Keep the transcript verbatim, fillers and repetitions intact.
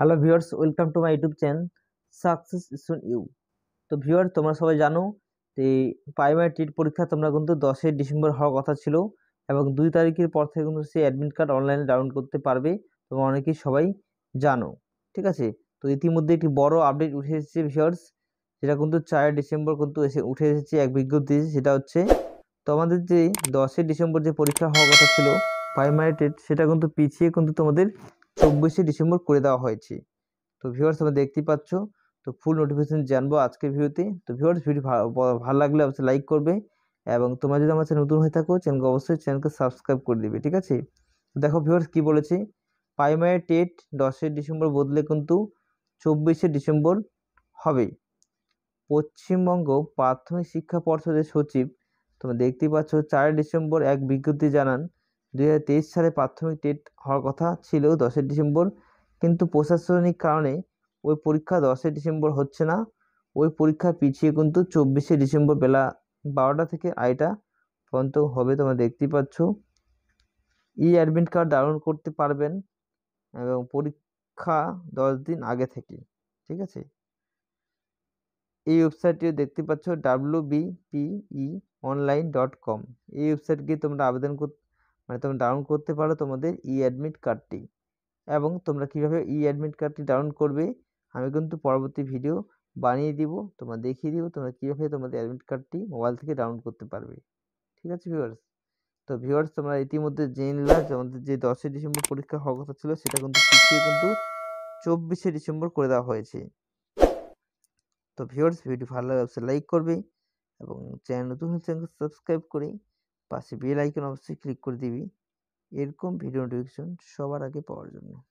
Hello viewers welcome to my YouTube channel success soon you. তো viewer তোমরা সবাই জানো যে প্রাইমারি টেট পরীক্ষা তোমরা কিন্তু দশই ডিসেম্বর হওয়ার কথা ছিল এবং দুই তারিখের পর থেকে কিন্তু সেই অ্যাডমিট কার্ড অনলাইনে ডাউনলোড করতে পারবে, তোমরা অনেকেই সবাই জানো, ঠিক আছে। তো ইতিমধ্যে একটি বড় আপডেট উঠে এসেছে ভিউয়ার্স, যেটা কিন্তু চার ডিসেম্বর কিন্তু এসে উঠে এসেছে এক বিজ্ঞপ্তি। সেটা হচ্ছে তোমাদের যে দশই ডিসেম্বর যে পরীক্ষা হওয়ার কথা ছিল প্রাইমারি টেট, সেটা কিন্তু পিছিয়ে কিন্তু তোমাদের চব্বিশে ডিসেম্বর করে দেওয়া হয়েছে। তো ভিউয়ার্স তোমরা দেখতেই পাচ্ছ, তো ফুল নোটিফিকেশন জানবো আজকের ভিডিওতে। তো ভিউয়ার্স ভিডিও ভালো লাগলে অবশ্যই লাইক করবে এবং তোমরা যদি আমার চ্যানেল নতুন হয়ে থাকো চ্যানেলকে অবশ্যই চ্যানেলকে সাবস্ক্রাইব করে দিবে, ঠিক আছে। তো দেখো ভিউয়ার্স কী বলেছে, প্রাইমারি টেট দশই ডিসেম্বর বদলে কিন্তু চব্বিশে ডিসেম্বর হবে। পশ্চিমবঙ্গ প্রাথমিক শিক্ষা পর্ষদের সচিব তোমরা দেখতেই পাচ্ছ চার ডিসেম্বর এক বিজ্ঞপ্তি জানান দুই হাজার তেইশ সালে প্রাথমিক টেট হওয়ার কথা ছিল দশই ডিসেম্বর, কিন্তু প্রশাসনিক কারণে ওই পরীক্ষা দশই ডিসেম্বর হচ্ছে না। ওই পরীক্ষা পিছিয়ে কিন্তু চব্বিশে ডিসেম্বর বেলা বারোটা থেকে আইটা পর্যন্ত হবে, তোমরা দেখতেই পাচ্ছ। ই অ্যাডমিট কার্ড ডাউনলোড করতে পারবেন এবং পরীক্ষা দশ দিন আগে থেকে, ঠিক আছে। এই ওয়েবসাইটটিও দেখতে পাচ্ছ ডাব্লিউবিপিই অনলাইন ডট কম, এই ওয়েবসাইট গিয়ে তোমরা আবেদন করতে মানে তোমরা ডাউনলোড করতে পারো তোমাদের ই অ্যাডমিট কার্ডটি। এবং তোমরা কিভাবে ই অ্যাডমিট কার্ডটি ডাউনলোড করবে আমি কিন্তু পরবর্তী ভিডিও বানিয়ে দিব, তোমরা দেখিয়ে দিব তোমরা কীভাবে তোমাদের অ্যাডমিট কার্ডটি মোবাইল থেকে ডাউনলোড করতে পারবে, ঠিক আছে ভিউয়ার্স। তো ভিউয়ার্স তোমরা ইতিমধ্যে জেনে নিলা তোমাদের যে দশই ডিসেম্বর পরীক্ষা হওয়ার কথা ছিল সেটা কিন্তু পিছিয়ে কিন্তু চব্বিশে ডিসেম্বর করে দেওয়া হয়েছে। তো ভিউয়ার্স ভিডিও ভালো লাগে অবশ্যই লাইক করবে এবং চ্যানেল নতুন চ্যানেলকে সাবস্ক্রাইব করে পাশে বেল আইকন অবশ্যই ক্লিক করে দিবি এরকম ভিডিও নোটিফিকেশন সবার আগে পাওয়ার জন্য।